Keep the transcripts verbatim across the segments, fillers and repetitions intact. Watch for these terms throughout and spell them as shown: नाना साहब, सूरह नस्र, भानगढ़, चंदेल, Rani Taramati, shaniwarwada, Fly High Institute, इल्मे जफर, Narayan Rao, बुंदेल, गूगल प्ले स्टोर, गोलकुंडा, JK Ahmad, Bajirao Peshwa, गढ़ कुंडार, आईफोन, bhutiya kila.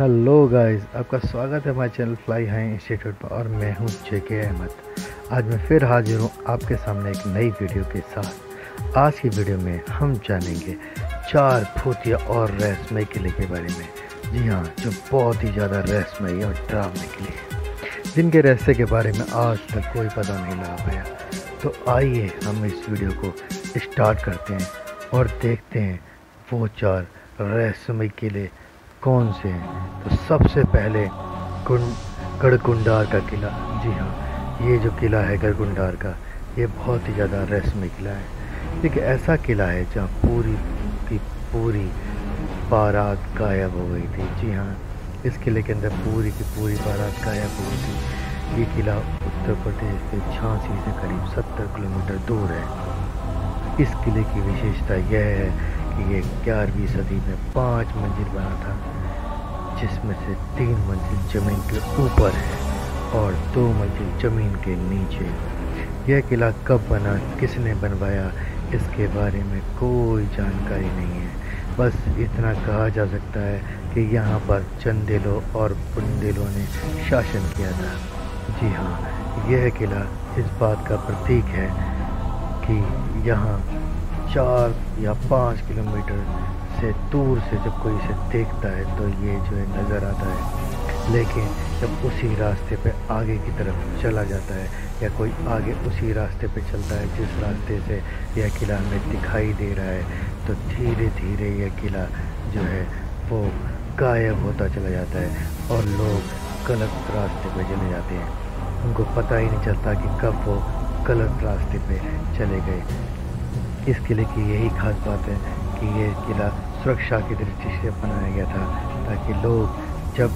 Hello guys, आपका स्वागत है हमारे चैनल फ्लाई हाई इंस्टीट्यूट पर और मैं हूं जेके अहमद। आज मैं फिर हाजिर हूं आपके सामने एक नई वीडियो के साथ। आज की वीडियो में हम जानेंगे चार भूतिया और रहस्यमय किले के बारे में। जी हां, जो बहुत ही ज़्यादा रहस्यमय और डरावने किले हैं, जिनके रहस्य के बारे में आज तक कोई पता नहीं लगा पाया। तो आइए हम इस वीडियो को स्टार्ट करते हैं और देखते हैं वो चार रहस्यमय किले कौन से हैं। तो सबसे पहले गढ़ कुंडार का किला। जी हाँ, ये जो किला है गढ़ कुंडार का, ये बहुत ही ज़्यादा रहस्यमय किला है। एक ऐसा किला है जहाँ पूरी की पूरी बारात गायब हो गई थी। जी हाँ, इस किले के अंदर पूरी की पूरी बारात गायब हो गई थी। ये किला उत्तर प्रदेश के झांसी से करीब सत्तर किलोमीटर दूर है। इस किले की विशेषता यह है कि ये ग्यारहवीं सदी में पाँच मंजिल बना था, जिसमें से तीन मंजिल जमीन के ऊपर है और दो मंजिल जमीन के नीचे। यह किला कब बना, किसने बनवाया, इसके बारे में कोई जानकारी नहीं है। बस इतना कहा जा सकता है कि यहाँ पर चंदेलों और बुंदेलों ने शासन किया था। जी हाँ, यह किला इस बात का प्रतीक है कि यहाँ चार या पाँच किलोमीटर से दूर से जब कोई इसे देखता है तो ये जो है नज़र आता है, लेकिन जब उसी रास्ते पे आगे की तरफ चला जाता है या कोई आगे उसी रास्ते पे चलता है जिस रास्ते से यह किला हमें दिखाई दे रहा है, तो धीरे धीरे यह किला जो है वो गायब होता चला जाता है और लोग गलत रास्ते पे चले जाते हैं। उनको पता ही नहीं चलता कि कब वो गलत रास्ते पे चले गए। इस किले की यही खास बात है कि ये किला सुरक्षा की दृष्टि से बनाया गया था, ताकि लोग जब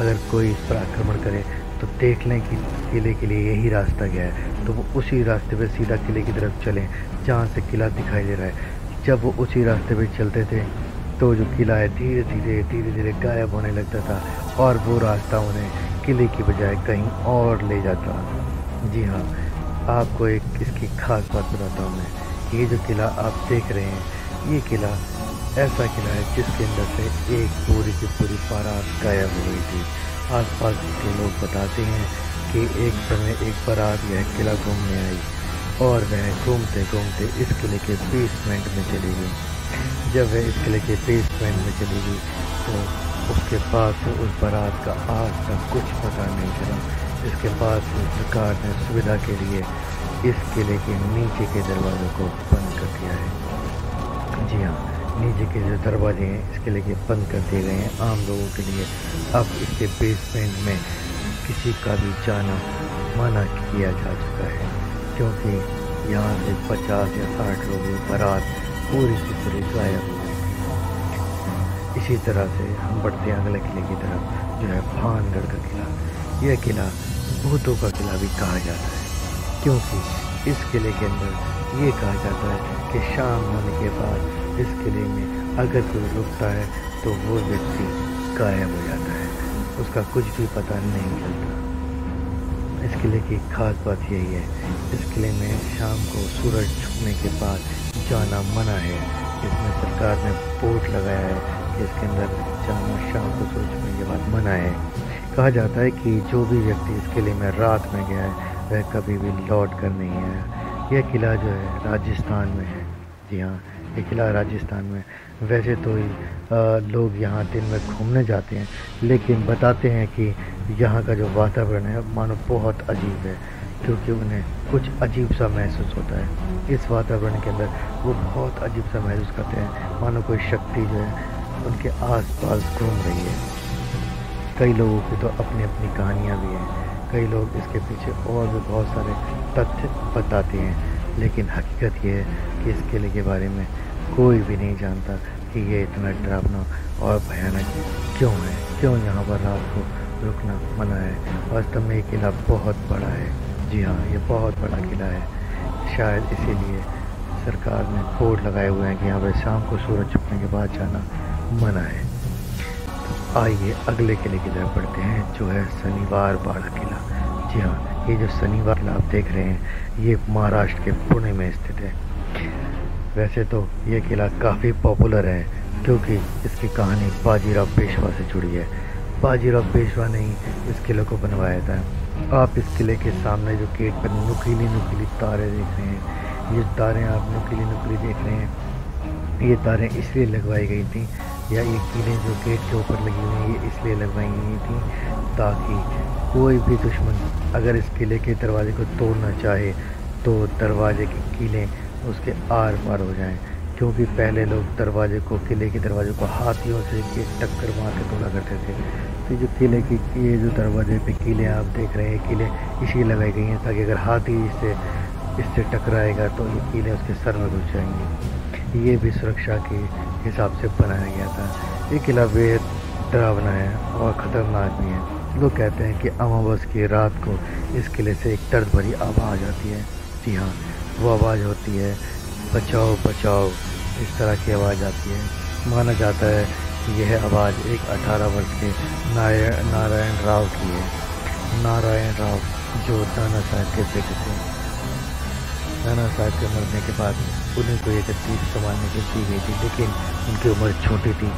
अगर कोई इस पर आक्रमण करे तो देख लें कि किले के लिए यही रास्ता गया है, तो वो उसी रास्ते पे सीधा किले की तरफ चलें जहाँ से किला दिखाई दे रहा है। जब वो उसी रास्ते पे चलते थे तो जो किला है धीरे धीरे धीरे धीरे गायब होने लगता था और वो रास्ता उन्हें किले की बजाय कहीं और ले जाता। जी हाँ, आपको एक इसकी खास बात बताता हूँ मैं। ये जो किला आप देख रहे हैं, ये किला ऐसा किला है जिसके अंदर से एक पूरी की पूरी बारात गायब हो गई थी। आसपास के लोग बताते हैं कि एक समय एक बारात यह किला घूमने आई और वह घूमते घूमते इस किले के बेसमेंट में चली गई। जब वह इस किले के बेसमेंट में चली गई तो उसके बाद से उस बारात का आज तक कुछ पता नहीं चला। इसके बाद सरकार ने सुविधा के लिए इस किले के नीचे के दरवाज़ों को बंद कर दिया है। जी हाँ, नीचे के जो दरवाजे हैं इस किले के बंद कर दिए गए हैं आम लोगों के लिए। अब इसके बेसमेंट में किसी का भी जाना मना किया जा चुका है, क्योंकि यहाँ से पचास या साठ लोगों की बारात पूरी की पूरी गायब हो गई। इसी तरह से हम बढ़ते हैं अगले किले की तरफ, जो है भानगढ़ का किला। यह किला भूतों का किला भी कहा जाता है, क्योंकि इस किले के अंदर ये कहा जाता है कि शाम होने के बाद इस किले में अगर कोई रुकता है तो वो व्यक्ति गायब हो जाता है, उसका कुछ भी पता नहीं चलता। इस किले की खास बात यही है। इस किले में शाम को सूरज छुपने के बाद जाना मना है। इसमें सरकार ने बोर्ड लगाया है कि इसके अंदर जाना शाम को सूरज छुपने के बाद मना है। कहा जाता है कि जो भी व्यक्ति इस किले में रात में गया है वह कभी भी लौट कर नहीं आया। यह किला जो है राजस्थान में है। जी हाँ, ये किला राजस्थान में। वैसे तो ही आ, लोग यहाँ दिन में घूमने जाते हैं, लेकिन बताते हैं कि यहाँ का जो वातावरण है मानो बहुत अजीब है, क्योंकि उन्हें कुछ अजीब सा महसूस होता है। इस वातावरण के अंदर वो बहुत अजीब सा महसूस करते हैं, मानो कोई शक्ति जो है उनके आस पास घूम रही है। कई लोगों की तो अपनी अपनी कहानियाँ भी हैं, कई लोग इसके पीछे और भी बहुत सारे तथ्य बताते हैं, लेकिन हकीकत यह है कि इस किले के बारे में कोई भी नहीं जानता कि ये इतना डरावना और भयानक क्यों है, क्यों यहाँ पर रात को रुकना मना है। वास्तव में ये किला बहुत बड़ा है। जी हाँ, ये बहुत बड़ा किला है। शायद इसीलिए सरकार ने बोर्ड लगाए हुए हैं कि यहाँ पर शाम को सूरज छुपने के बाद जाना मना है। आइए अगले किले की तरफ बढ़ते हैं, जो है शनिवार वाड़ा किला। जी हाँ, ये जो शनिवार किला आप देख रहे हैं ये महाराष्ट्र के पुणे में स्थित है। वैसे तो ये किला काफ़ी पॉपुलर है, क्योंकि इसकी कहानी बाजीराव पेशवा से जुड़ी है। बाजीराव पेशवा ने ही इस किले को बनवाया था। आप इस किले के सामने जो गेट पर नुकीली नुकीली तारे देख रहे हैं, ये तारें आप नुकीली नुकीली देख रहे हैं, ये तारें इसलिए लगवाई गई थी, या ये कीलें जो गेट के ऊपर लगी हुई हैं ये इसलिए लगवाई गई थी ताकि कोई भी दुश्मन अगर इस किले के दरवाजे को तोड़ना चाहे तो दरवाजे की कीलें उसके आर पार हो जाएं, क्योंकि पहले लोग दरवाजे को किले के दरवाजे को हाथियों से टक्कर मार के तोड़ा करते थे। तो जो किले की ये जो दरवाजे पे कीलें आप देख रहे हैं, कीलें इसलिए लगाई गई हैं ताकि अगर हाथी इससे इससे टकराएगा तो ये कीलें उसके सर में घुस जाएंगी। ये भी सुरक्षा के हिसाब से बनाया गया था। ये किला बेहद डरावना है और ख़तरनाक भी है। लोग कहते हैं कि अमावस की रात को इस किले से एक दर्द भरी आवाज़ आती है। जी हाँ, वो आवाज़ होती है बचाओ बचाओ, इस तरह की आवाज़ आती है। माना जाता है कि यह आवाज़ एक अठारह वर्ष के नारायण राव की है। नारायण राव जो नाना साहब के बेटे थे। नाना साहब के मरने के बाद उन्हीं को एक गद्दी संभालने की दी गई थी, लेकिन उनकी उम्र छोटी थी,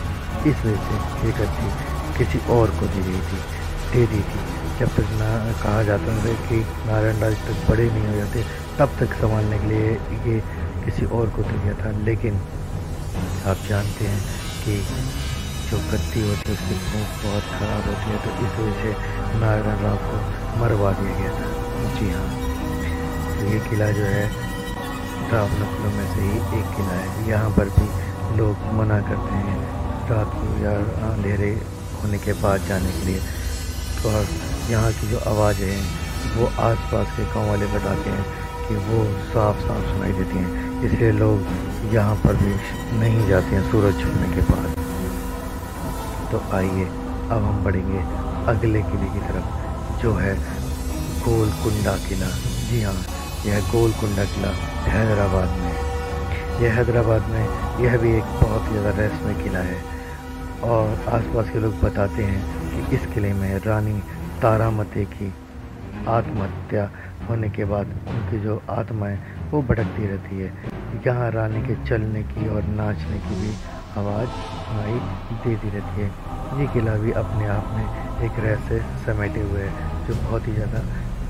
इस वजह से ये गद्दी किसी और को दी गई थी दे दी थी जब तक ना कहा जाता है कि नारायण राव तक बड़े नहीं हो जाते तब तक संभालने के लिए ये किसी और को दिया था। लेकिन आप जानते हैं कि जो गद्दी होती है उसकी भूख बहुत ख़राब होती है, तो इस वजह से नारायण राव को मरवा दिया गया था। जी हाँ, तो ये किला जो है डरावना किलों में से ही एक किला है। यहाँ पर भी लोग मना करते हैं रात को या अंधेरे होने के बाद जाने के लिए। तो यहाँ की जो आवाज़ें हैं वो आसपास के गाँव वाले बताते हैं कि वो साफ साफ सुनाई देती हैं, इसलिए लोग यहाँ पर भी नहीं जाते हैं सूरज छुपने के बाद। तो आइए अब हम बढ़ेंगे अगले किले की तरफ जो है गोलकुंडा किला। जी हाँ, यह गोलकुंडा किला हैदराबाद में है। यह हैदराबाद में यह भी एक बहुत ही ज़्यादा रस्मी किला है और आसपास के लोग बताते हैं कि इस किले में रानी तारामती की आत्महत्या होने के बाद उनकी जो आत्मा है वो भटकती रहती है। यहाँ रानी के चलने की और नाचने की भी आवाज़ सुनाई देती रहती है। ये किला भी अपने आप में एक रहस्य समेटे हुए है जो बहुत ही ज़्यादा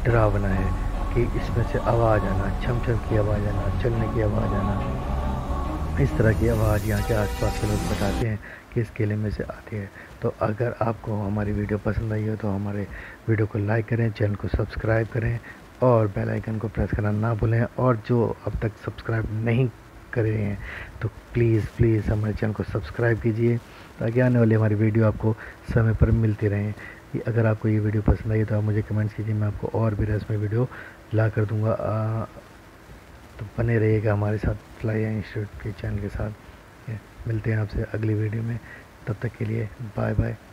डरावना है कि इसमें से आवाज़ आना, छमछम की आवाज़ आना, चलने की आवाज़ आना, इस तरह की आवाज़ यहाँ के आसपास के लोग बताते हैं कि इस किले में से आती है। तो अगर आपको हमारी वीडियो पसंद आई हो तो हमारे वीडियो को लाइक करें, चैनल को सब्सक्राइब करें और बेल आइकन को प्रेस करना ना भूलें। और जो अब तक सब्सक्राइब नहीं कर रहे हैं तो प्लीज़ प्लीज़ हमारे चैनल को सब्सक्राइब कीजिए ताकि आने वाली हमारी वीडियो आपको समय पर मिलती रहें। अगर आपको ये वीडियो पसंद आई तो आप मुझे कमेंट्स कीजिए, मैं आपको और भी रस में वीडियो ला कर दूँगा। तो बने रहिएगा हमारे साथ फ्लाई हाई इंस्टीट्यूट के चैनल के साथ। मिलते हैं आपसे अगली वीडियो में, तब तक के लिए बाय बाय।